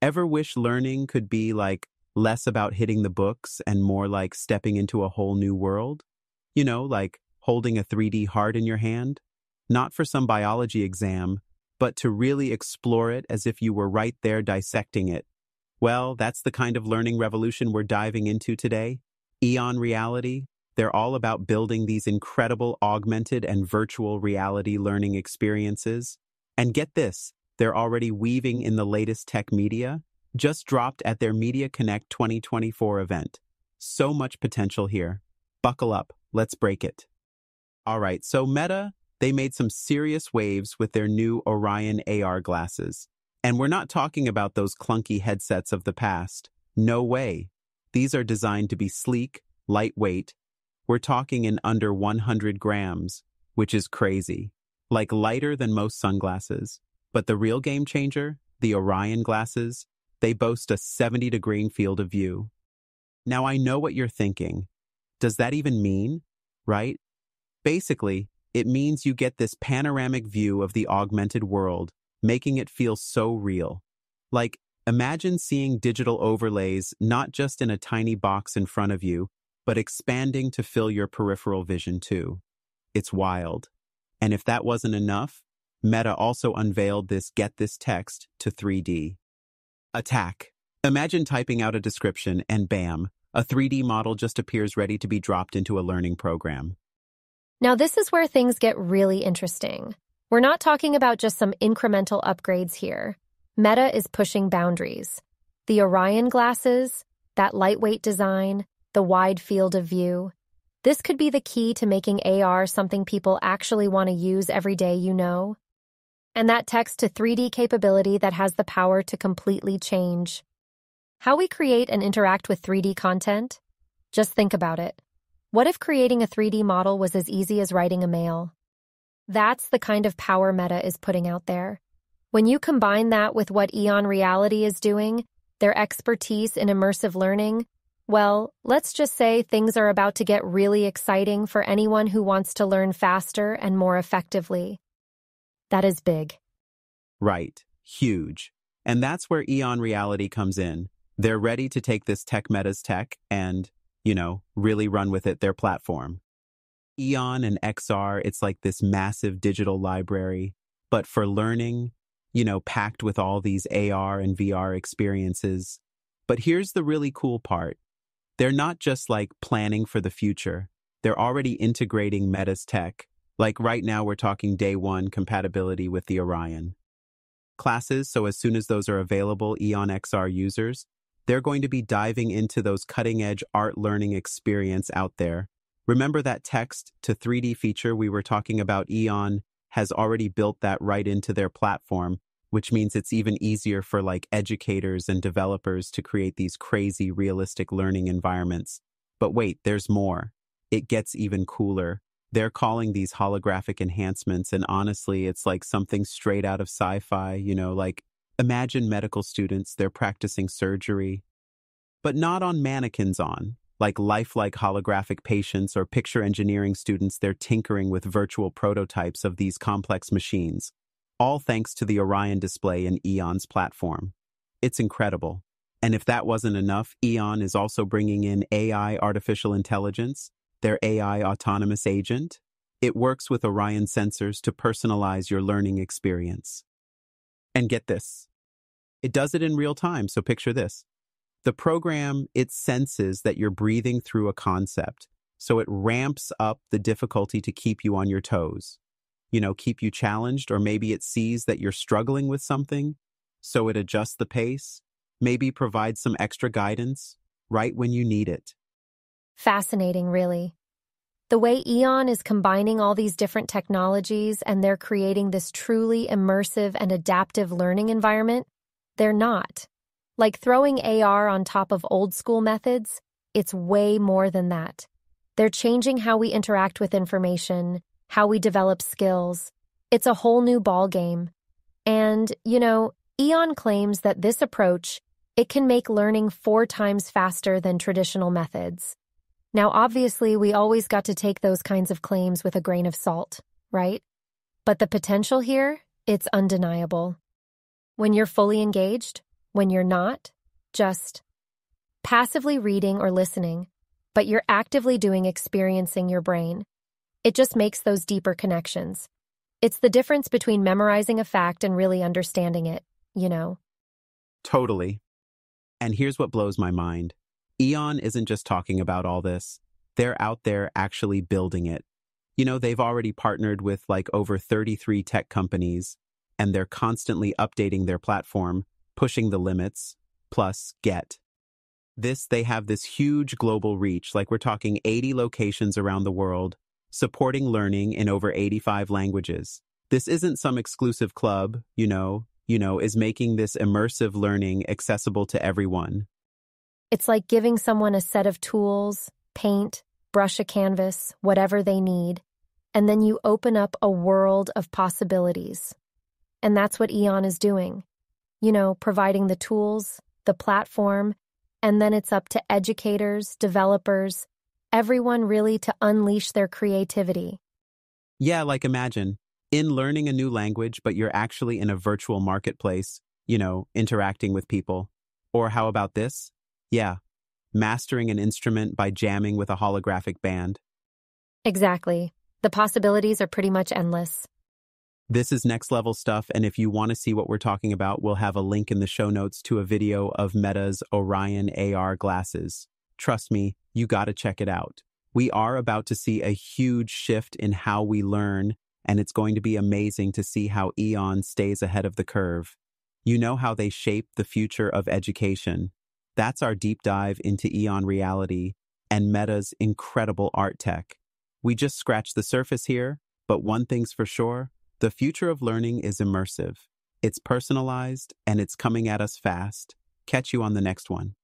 Ever wish learning could be like less about hitting the books and more like stepping into a whole new world? You know, like holding a 3D heart in your hand? Not for some biology exam, but to really explore it as if you were right there dissecting it. Well, that's the kind of learning revolution we're diving into today. Eon Reality, they're all about building these incredible augmented and virtual reality learning experiences. And get this, they're already weaving in the latest tech media, just dropped at their Media Connect 2024 event. So much potential here. Buckle up, let's break it. All right, so Meta, they made some serious waves with their new Orion AR glasses. And we're not talking about those clunky headsets of the past. No way. These are designed to be sleek, lightweight. We're talking in under 100 grams, which is crazy. Like lighter than most sunglasses. But the real game changer, the Orion glasses, they boast a 70-degree field of view. Now I know what you're thinking. Does that even mean? Right? Basically, it means you get this panoramic view of the augmented world, making it feel so real. Like, imagine seeing digital overlays not just in a tiny box in front of you, but expanding to fill your peripheral vision too. It's wild. And if that wasn't enough, Meta also unveiled this Get This Text to 3D. Attack. Imagine typing out a description and bam, a 3D model just appears ready to be dropped into a learning program. Now this is where things get really interesting. We're not talking about just some incremental upgrades here. Meta is pushing boundaries. The Orion glasses, that lightweight design, the wide field of view. This could be the key to making AR something people actually want to use every day, you know. And that text-to-3D capability that has the power to completely change how we create and interact with 3D content? Just think about it. What if creating a 3D model was as easy as writing a mail? That's the kind of power Meta is putting out there. When you combine that with what Eon Reality is doing, their expertise in immersive learning, well, let's just say things are about to get really exciting for anyone who wants to learn faster and more effectively. That is big. Right. Huge. And that's where Eon Reality comes in. They're ready to take this tech Meta's tech and, you know, really run with it, their platform. Eon and XR, it's like this massive digital library, but for learning, you know, packed with all these AR and VR experiences. But here's the really cool part. They're not just like planning for the future. They're already integrating Meta's tech. Like right now we're talking day one compatibility with the Orion classes. So as soon as those are available, EON-XR users, they're going to be diving into those cutting-edge art learning experience out there. Remember that text to 3D feature we were talking about? Eon has already built that right into their platform, which means it's even easier for like educators and developers to create these crazy realistic learning environments. But wait, there's more. It gets even cooler. They're calling these holographic enhancements, and honestly, it's like something straight out of sci-fi, you know, like imagine medical students, they're practicing surgery, but not on mannequins like lifelike holographic patients, or picture engineering students, they're tinkering with virtual prototypes of these complex machines. All thanks to the Orion display and Eon's platform. It's incredible. And if that wasn't enough, Eon is also bringing in AI artificial intelligence, their AI autonomous agent. It works with Orion sensors to personalize your learning experience. And get this. It does it in real time, so picture this. The program, it senses that you're breathing through a concept, so it ramps up the difficulty to keep you on your toes. You know, keep you challenged, or maybe it sees that you're struggling with something, so it adjusts the pace, maybe provides some extra guidance right when you need it. Fascinating, really. The way Eon is combining all these different technologies and they're creating this truly immersive and adaptive learning environment, they're not like throwing AR on top of old-school methods. It's way more than that. They're changing how we interact with information, how we develop skills. It's a whole new ballgame. And, you know, Eon claims that this approach, it can make learning 4 times faster than traditional methods. Now, obviously, we always got to take those kinds of claims with a grain of salt, right? But the potential here, it's undeniable. When you're fully engaged, when you're not just passively reading or listening, but you're actively experiencing your brain. It just makes those deeper connections. It's the difference between memorizing a fact and really understanding it, you know. Totally. And here's what blows my mind. EON isn't just talking about all this. They're out there actually building it. You know, they've already partnered with like over 33 tech companies, and they're constantly updating their platform, pushing the limits. Plus, get this, they have this huge global reach, like we're talking 80 locations around the world, supporting learning in over 85 languages. This isn't some exclusive club, you know, is making this immersive learning accessible to everyone. It's like giving someone a set of tools, paint, brush a canvas, whatever they need, and then you open up a world of possibilities. And that's what EON is doing. You know, providing the tools, the platform, and then it's up to educators, developers, everyone really to unleash their creativity. Yeah, like imagine, in learning a new language, but you're actually in a virtual marketplace, you know, interacting with people. Or how about this? Yeah, mastering an instrument by jamming with a holographic band. Exactly. The possibilities are pretty much endless. This is next-level stuff, and if you want to see what we're talking about, we'll have a link in the show notes to a video of Meta's Orion AR glasses. Trust me, you gotta check it out. We are about to see a huge shift in how we learn, and it's going to be amazing to see how EON stays ahead of the curve. You know how they shape the future of education. That's our deep dive into EON Reality and Meta's incredible art tech. We just scratched the surface here, but one thing's for sure. The future of learning is immersive, it's personalized, and it's coming at us fast. Catch you on the next one.